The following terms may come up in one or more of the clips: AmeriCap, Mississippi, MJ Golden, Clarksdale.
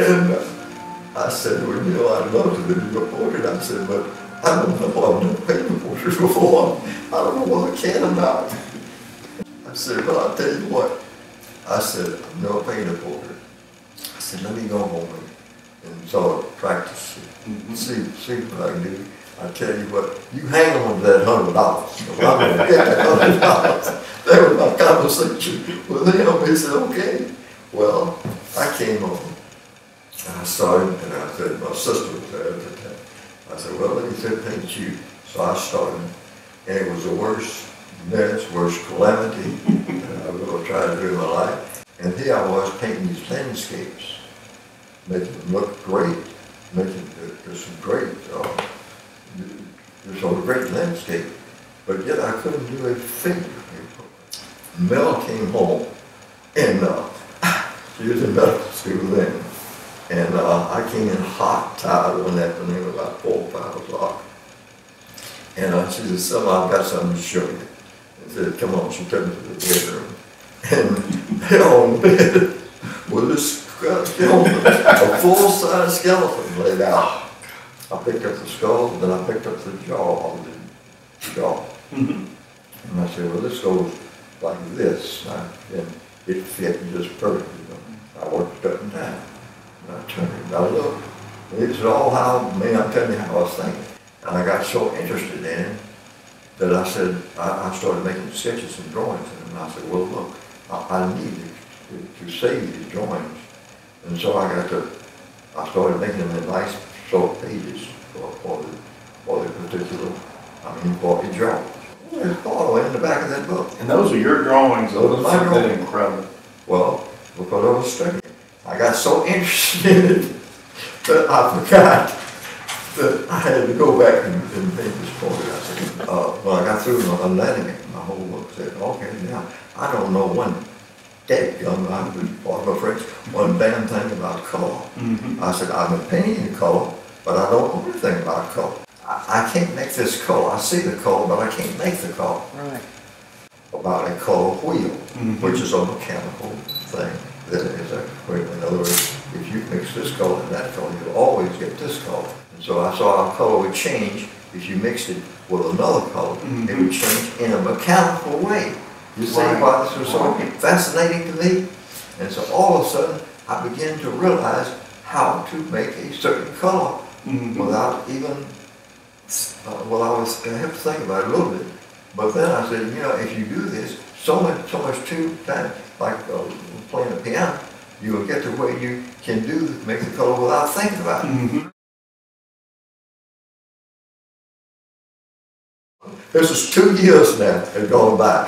And I said, well, you know, I'd love to be reported. I said, but I don't know. I've never paid reporters before. I don't know what I can or not. I said, well, I'll tell you what. I said, I've never paid a reporter. I said, let me go home and start practicing, see what I can do. I tell you what, you hang on to that $100. I'm going to get that $100. That was my conversation with him. He said, okay. Well, I came home. I started, and I said, my sister was there at the time. I said, well, let me thank you. So I started, and it was the worst mess, worst calamity that I was going to try to do in my life. And here I was painting these landscapes, making them look great, making some great, just a great landscape. But yet I couldn't do a thing. Mel came home, and she was in medical school then. And I came in hot, tired one afternoon, about 4 or 5 o'clock. And she said, Selma, I've got something to show you. I said, come on. She took me to the bedroom. And they all bed with a skeleton, a full-size skeleton laid out. I picked up the skull, then I picked up the jaw. And I said, well, this goes like this. And it fit just perfectly. I worked up and down. I turned it, and I looked. This is all how, man, I'm telling you how I was thinking. And I got so interested in it that I said, I started making sketches and drawings. And I said, well, look, I need to save these drawings. And so I started making them in nice short pages for the particular, for the drawings. There's Barlow in the back of that book. And those are your drawings. Those are my drawings. Incredible. Well, because I was studying. I got so interested in it that I forgot that I had to go back and paint this portrait. I said, when I got through with anatomy, my whole book said, okay, now, I don't know one dead young, pardon my French, one damn thing about color. I said, I've been painting in color, but I don't know anything about color. I can't make this color. I see the color, but I can't make the color. Right. About a color wheel, which is a mechanical thing. In other words, if you mix this color and that color, you'll always get this color. And so I saw how color would change if you mixed it with another color. It would change in a mechanical way. You see why this was so fascinating to me? And so all of a sudden, I began to realize how to make a certain color without even, well, I have to think about it a little bit. But then I said, you know, if you do this, so much too, like playing the piano, you will get to where you can make the color without thinking about it. This is 2 years now have gone by.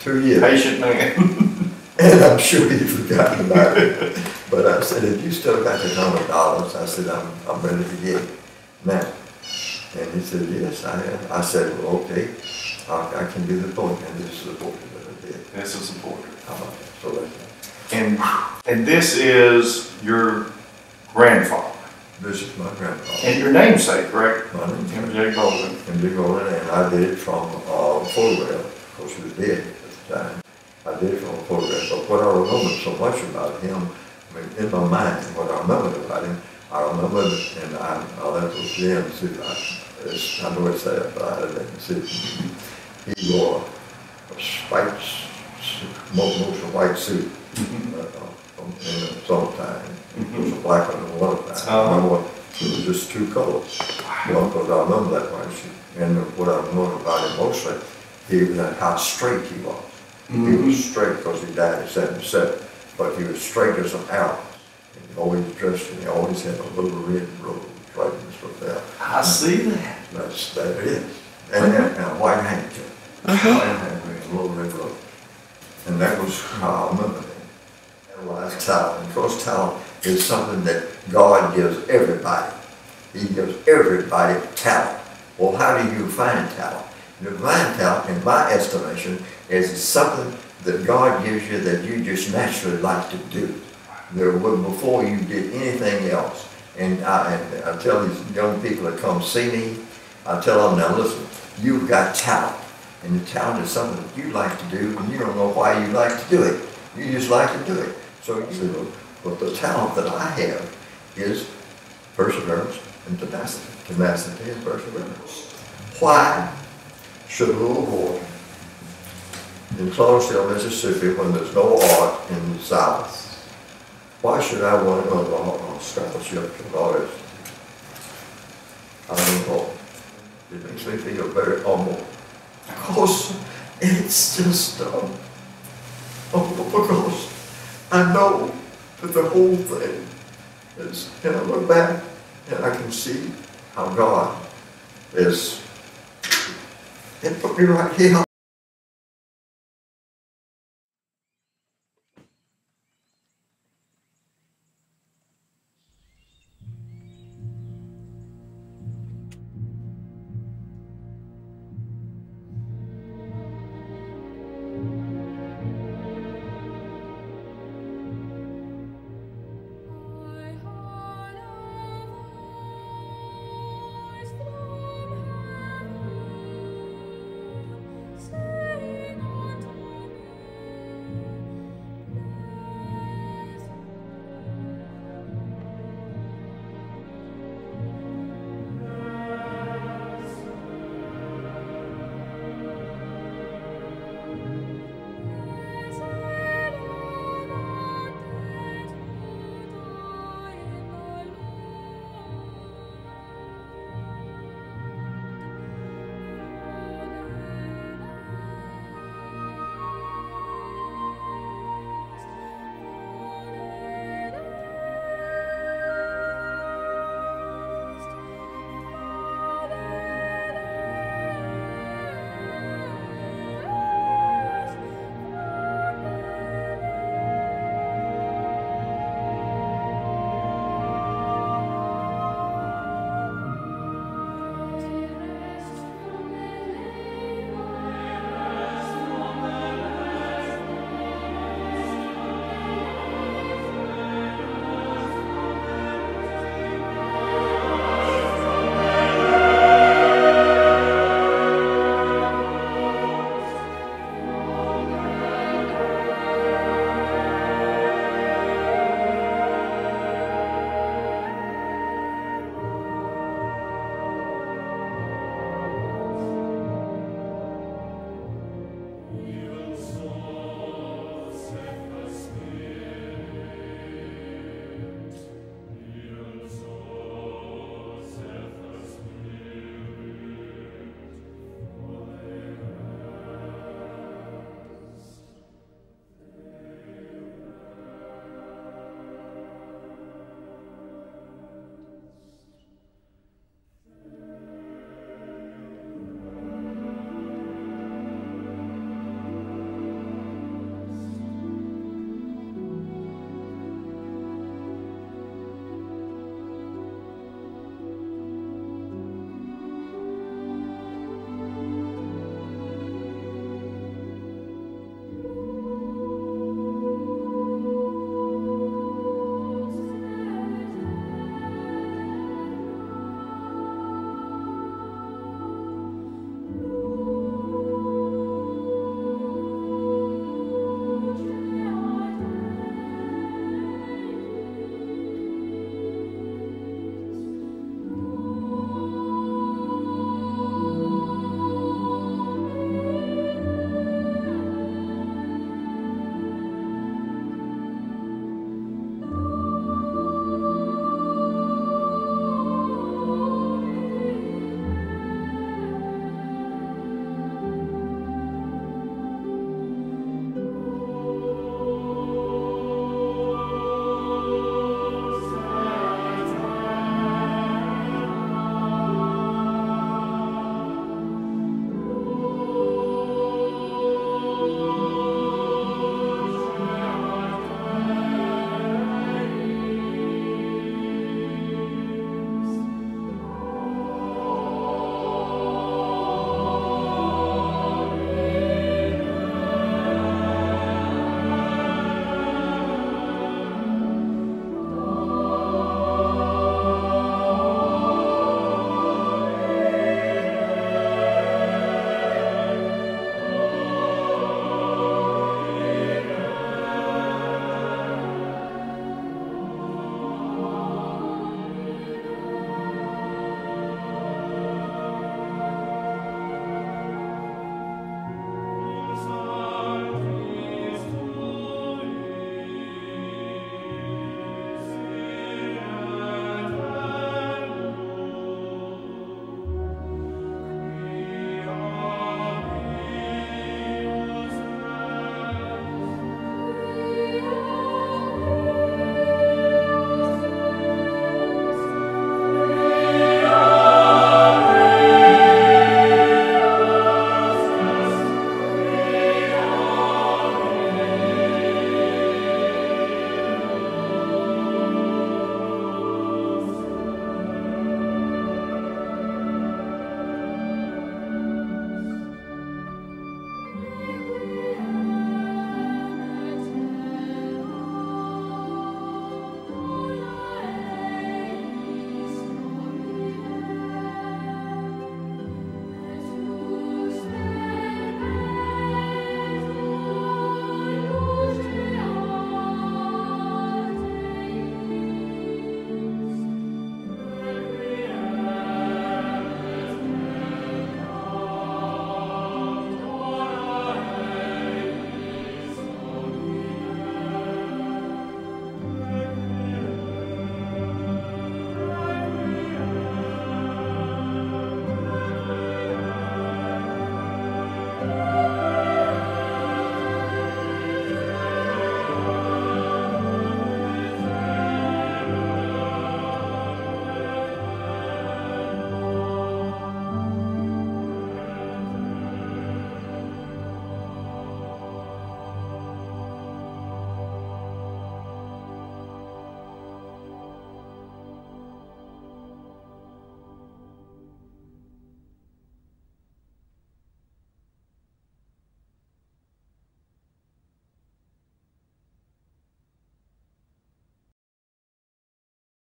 2 years. Patient man. And I'm sure he's forgotten about it. But I said, if you still got the $100, I said, I'm ready to get it now. And he said, yes, I am. I said, well, okay, I can do the portrait. And this is the portrait that I did. This is the portrait. So that's it. And this is your grandfather. This is my grandfather. And your namesake, right? My name's MJ Golden. MJ Golden, and I did it from a photograph. Of course, he was dead at the time. I did it from a photograph. But what I remembered so much about him, in my mind, what I remembered about him, I remember, and I'll have to see him, see if I know it's sad, but I didn't see it. He wore spikes, most of white suit in the summertime. It was a black one in the wintertime. It was just two colors. Well, because I remember that white suit. And what I remember about him mostly, how straight he was. He was straight because he died at 77, but he was straight as an arrow. He always dressed, and he always had a little red robe right in front of that. I see that. That is. And a white handkerchief. White handkerchief, a little red robe. And that was how I remember that. Analyzed talent. Of course, talent is something that God gives everybody. He gives everybody talent. Well, how do you find talent? Divine talent, in my estimation, is something that God gives you that you just naturally like to do. There was before you did anything else. And I tell these young people that come see me, I tell them, now listen, you've got talent. And the talent is something that you like to do, and you don't know why you like to do it. You just like to do it. So you said, But the talent that I have is perseverance and tenacity. Tenacity and perseverance. Why should a little boy in Clarksdale, Mississippi, when there's no art in the South, why should I want to go on a scholarship to an artist? I don't know. It makes me feel very humble. Because it's just humble because I know that the whole thing is, and I look back and I can see how God is, it put me right here.